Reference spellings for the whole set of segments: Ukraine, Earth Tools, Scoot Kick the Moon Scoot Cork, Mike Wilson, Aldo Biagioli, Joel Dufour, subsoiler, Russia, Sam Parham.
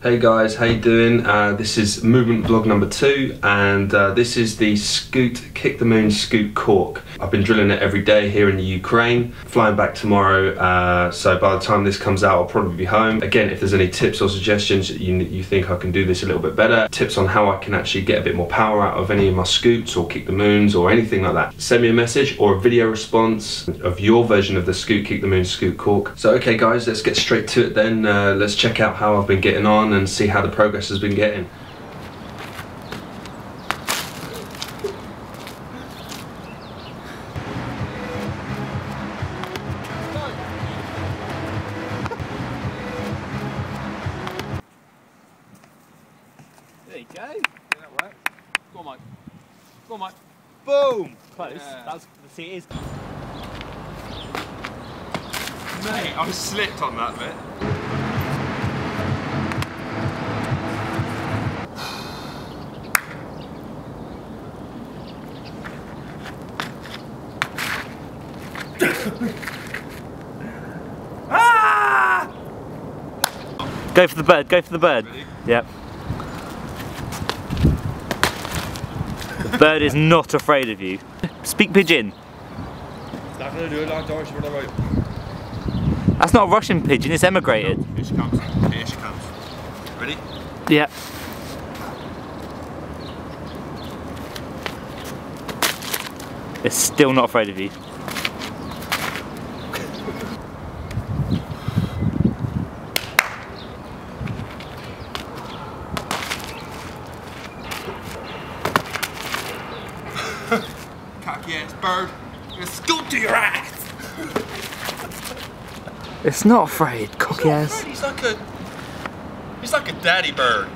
Hey guys, how you doing? This is movement vlog number 2, and this is the Scoot Kick the Moon Scoot Cork. I've been drilling it every day here in the Ukraine. Flying back tomorrow, so by the time this comes out I'll probably be home. Again, if there's any tips or suggestions you think I can do this a little bit better, tips on how I can actually get a bit more power out of any of my scoots or kick the moons or anything like that, send me a message or a video response of your version of the Scoot Kick the Moon Scoot Cork. So okay guys, let's get straight to it then. Let's check out how I've been getting on and see how the progress has been getting. There you go. Yeah, that worked. Go on, Mike. Go on, Mike. Boom! Close. Yeah. See, it is. Mate, I slipped on that bit. Ah! Go for the bird, go for the bird. Ready? Yep. The bird is not afraid of you. Speak pigeon. That's not a Russian pigeon, it's emigrated. Here she comes, here she comes. Ready? Yep. It's still not afraid of you. Cocky-ass bird, I'm gonna scoot to your ass! It's not afraid, cocky-ass. He's like a daddy bird.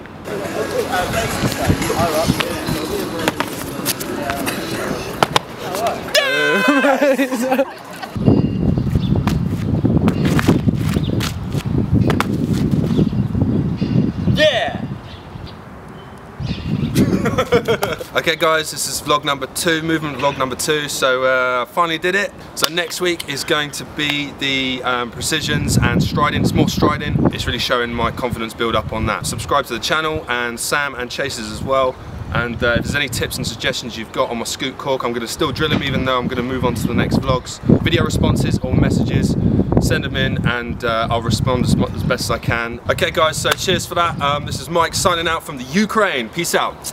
Okay guys, this is vlog number 2, movement vlog number 2, so finally did it. So next week is going to be the precisions and striding. It's more striding, it's really showing my confidence build up on that. Subscribe to the channel and Sam and Chase's as well, and if there's any tips and suggestions you've got on my Scoot Cork. I'm going to still drill them even though I'm going to move on to the next vlogs. Video responses or messages, send them in and I'll respond as best as I can. Okay guys, so cheers for that. This is Mike signing out from the Ukraine. Peace out.